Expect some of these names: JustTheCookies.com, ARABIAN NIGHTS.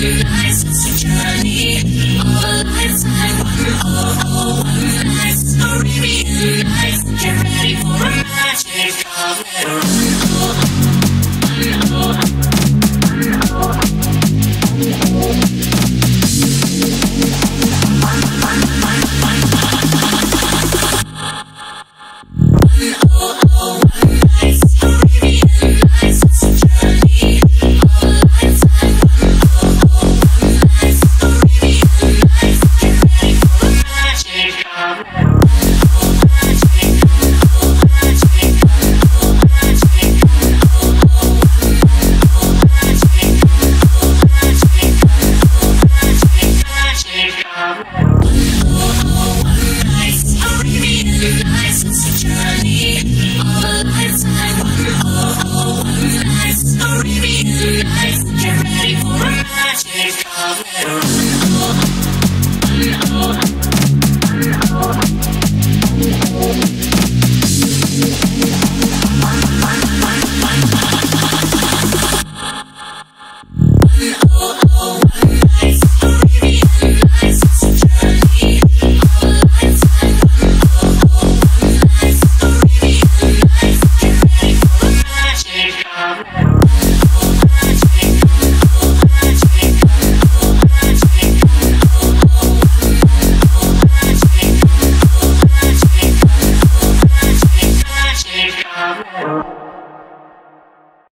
through nights, it's a journey of a lifetime. One night, Arabian nights. Get ready for a magic Get ready for a magic cover.